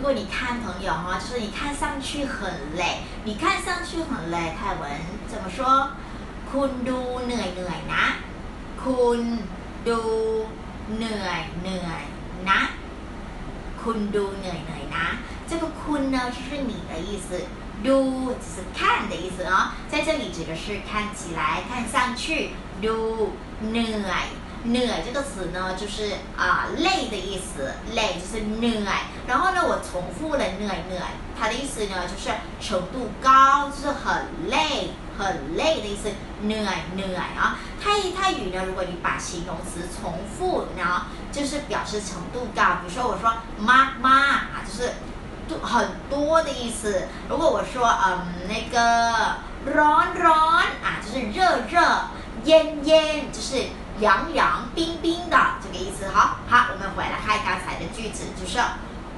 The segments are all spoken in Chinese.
如果你看朋友哈，就是你看上去很累，你看上去很累，泰文怎么说？คุณดูเหนื่อยเหนื่อยนะคุณดูเหนื่อยเหนื่อยนะคุณดูเหนื่อยเหนื่อยนะ这个คุณ呢就是你的意思，ดู是看的意思哦，在这里指的是看起来、看上去。ดูเหนื่อยเหนื่อย这个词呢就是累的意思，累就是เหนื่อย。然后呢，我重复了เหนื่อยเหนื่อย，它的意思呢就是程度高，就是很累。很累的意思，เหนื่อยเหนื่อย啊。泰语呢，如果你把形容词重复呢，就是表示程度高。比如说我说มาก就是很多的意思。如果我说那个ร้อน就是热，เย็น就是凉冰的这个意思。好，我们回来看刚才的句子，就是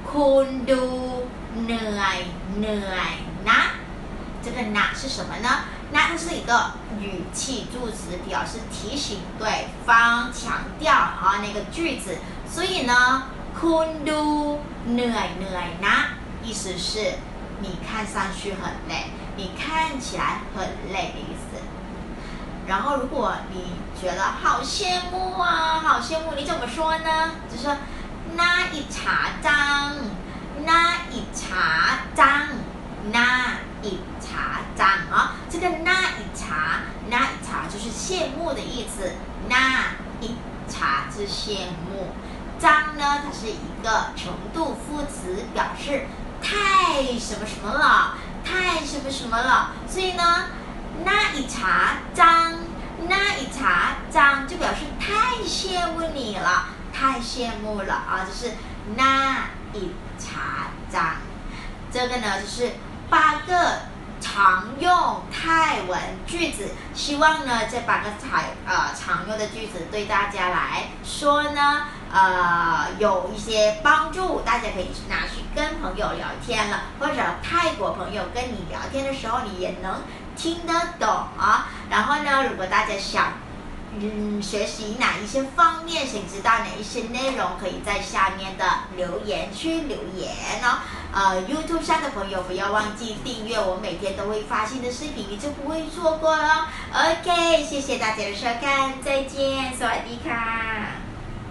คุณดูเหนื่อยนะ。这个นะ是什么呢？那它是一个语气助词，表示提醒对方、强调啊那个句子。所以呢，คุณดูเหนื่อยนะ，意思是你看上去很累，你看起来很累的意思。然后如果你觉得好羡慕，你怎么说呢？就说น่าอิจฉาจังน่าอิจฉาจัง这个น่าอิจฉา就是羡慕的意思，น่าอิจฉา是羡慕。จัง呢，它是一个程度副词，表示太什么什么了。所以呢，น่าอิจฉาจัง，就表示太羡慕你了，啊，就是น่าอิจฉาจัง。这个呢就是8个。常用泰文句子，希望呢这8个常用的句子对大家来说呢，有一些帮助，大家可以拿去跟朋友聊天了，或者泰国朋友跟你聊天的时候，你也能听得懂啊。然后呢，如果大家想学习哪一些方面，想知道哪一些内容，可以在下面的留言区留言哦。YouTube 上的朋友不要忘记订阅，我每天都会发新的视频，你就不会错过了。OK， 谢谢大家的收看，再见，สวัสดีค่ะ。